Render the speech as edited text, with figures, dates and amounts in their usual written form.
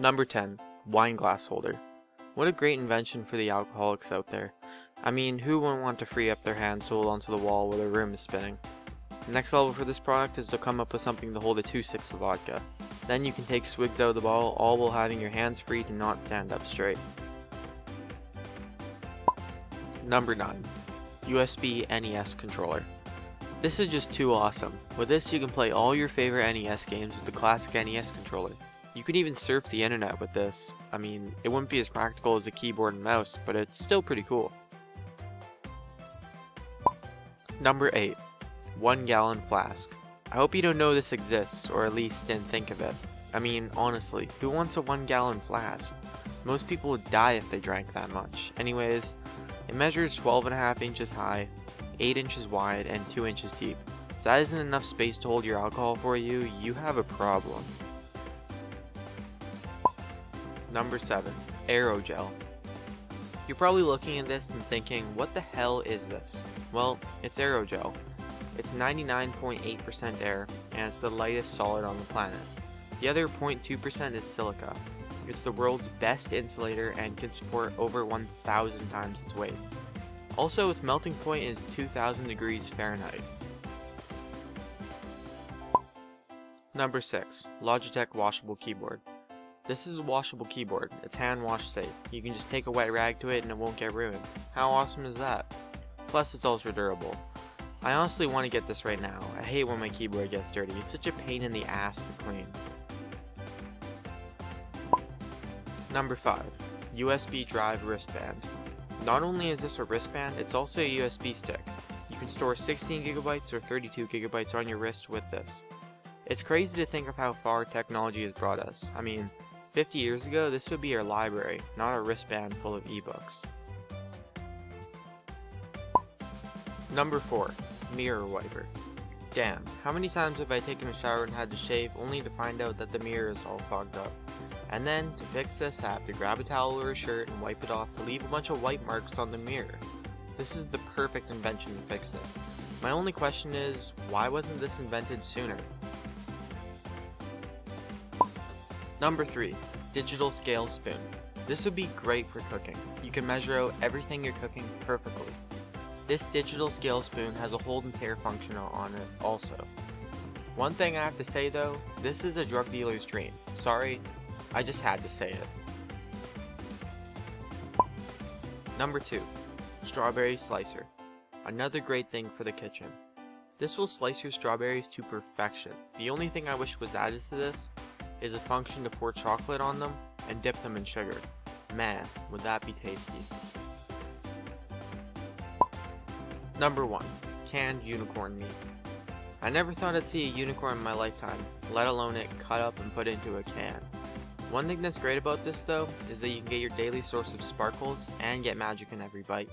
Number 10. Wine glass holder. What a great invention for the alcoholics out there. I mean, who wouldn't want to free up their hands to hold onto the wall while their room is spinning? The next level for this product is to come up with something to hold a 2-6 of vodka. Then you can take swigs out of the bottle, all while having your hands free to not stand up straight. Number 9. USB NES controller. This is just too awesome. With this you can play all your favorite NES games with the classic NES controller. You can even surf the internet with this. I mean, it wouldn't be as practical as a keyboard and mouse, but it's still pretty cool. Number 8. 1 gallon flask. I hope you don't know this exists, or at least didn't think of it. I mean, honestly, who wants a 1 gallon flask? Most people would die if they drank that much. Anyways, it measures 12.5 inches high, 8 inches wide, and 2 inches deep. If that isn't enough space to hold your alcohol for you, you have a problem. Number 7. Aerogel. You're probably looking at this and thinking, what the hell is this? Well, it's Aerogel. It's 99.8% air, and it's the lightest solid on the planet. The other 0.2% is silica. It's the world's best insulator and can support over 1,000 times its weight. Also, its melting point is 2,000 degrees Fahrenheit. Number 6. Logitech washable keyboard. This is a washable keyboard. It's hand wash safe. You can just take a wet rag to it and it won't get ruined. How awesome is that? Plus, it's ultra durable. I honestly want to get this right now. I hate when my keyboard gets dirty. It's such a pain in the ass to clean. Number 5. USB drive wristband. Not only is this a wristband, it's also a USB stick. You can store 16 GB or 32 GB on your wrist with this. It's crazy to think of how far technology has brought us. I mean, 50 years ago this would be our library, not a wristband full of ebooks. Number 4. Mirror wiper. Damn, how many times have I taken a shower and had to shave only to find out that the mirror is all clogged up? And then, to fix this, I have to grab a towel or a shirt and wipe it off to leave a bunch of white marks on the mirror. This is the perfect invention to fix this. My only question is, why wasn't this invented sooner? Number 3. Digital scale spoon. This would be great for cooking. You can measure out everything you're cooking perfectly. This digital scale spoon has a hold and tear function on it also. One thing I have to say though, this is a drug dealer's dream. Sorry, I just had to say it. Number 2. Strawberry slicer. Another great thing for the kitchen. This will slice your strawberries to perfection. The only thing I wish was added to this is a function to pour chocolate on them and dip them in sugar. Man, would that be tasty. Number 1. Canned unicorn meat. I never thought I'd see a unicorn in my lifetime, let alone it cut up and put into a can. One thing that's great about this though, is that you can get your daily source of sparkles and get magic in every bite.